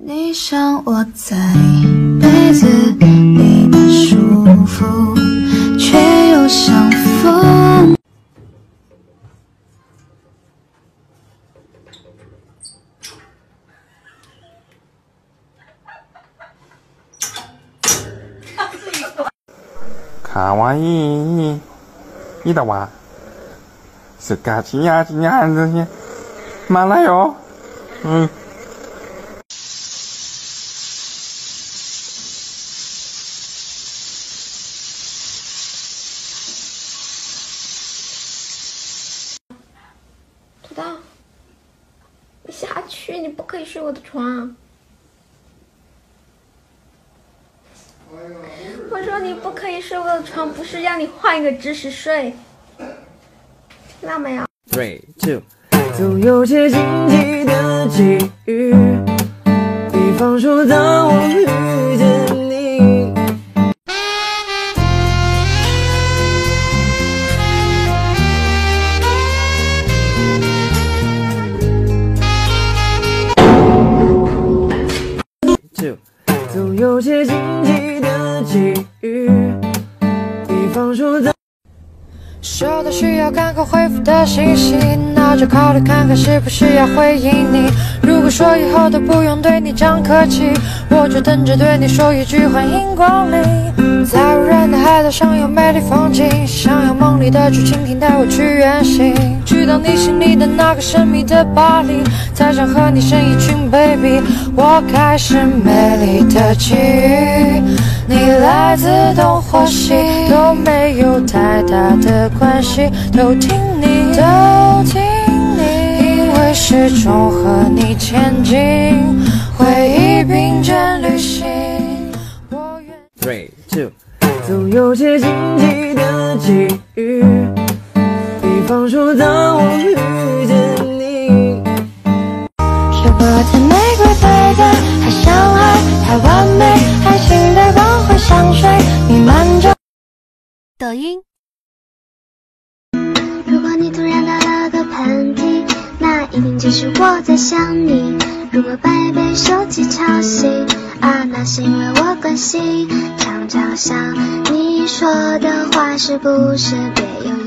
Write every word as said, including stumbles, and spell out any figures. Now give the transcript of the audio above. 你想我在被子里的舒服，却又像风。卡哇伊，伊的哇，是卡其亚其亚这些，马来哟，嗯。 土豆，你下去，你不可以睡我的床。我说你不可以睡我的床，不是让你换一个姿势睡，听到没有 ？Three two， 总有些禁忌的际遇，比方说当我遇见你。 总有些禁忌的际遇，比方说的。收到需要赶快回复的信息，那就考虑看看是不是要回应你。如果说以后都不用对你讲客气，我就等着对你说一句欢迎光临。在无人的海岛上有美丽风景，想要梦里的剧情请带我去远行，去到你心里的那个神秘的巴黎，才想和你生一群 baby。我开始美丽的际遇，你来自东或西都没有太大的关系，都听你，都听你，因为始终和你前进，回忆并肩旅行。我愿 three two， 总有些禁忌的际遇，比方说当我遇见你，是不在玫瑰白的海像海，太完美，爱情的光辉香水弥漫着。抖音。 一定就是我在想你。如果白被手机吵醒，啊，那是因为我关心。常常想你说的话是不是别有